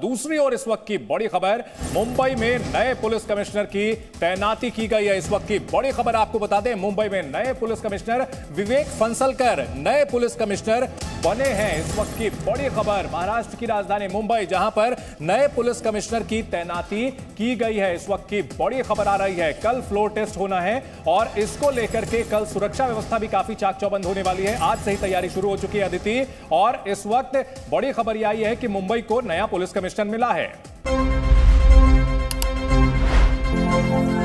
दूसरी ओर इस वक्त की बड़ी खबर, मुंबई में नए पुलिस कमिश्नर की तैनाती की गई है। इस वक्त की बड़ी खबर आपको बता दें, मुंबई में नए पुलिस कमिश्नर विवेक फंसलकर नए पुलिस कमिश्नर बने हैं। इस वक्त की बड़ी खबर महाराष्ट्र की राजधानी मुंबई, जहां पर नए पुलिस कमिश्नर की तैनाती की गई है। इस वक्त की बड़ी खबर आ रही है। कल फ्लोर टेस्ट होना है और इसको लेकर के कल सुरक्षा व्यवस्था भी काफी चाकचौबंद होने वाली है। आज से ही तैयारी शुरू हो चुकी है अदिति, और इस वक्त बड़ी खबर यह आई है कि मुंबई को नया पुलिस कमिश्नर मिला है।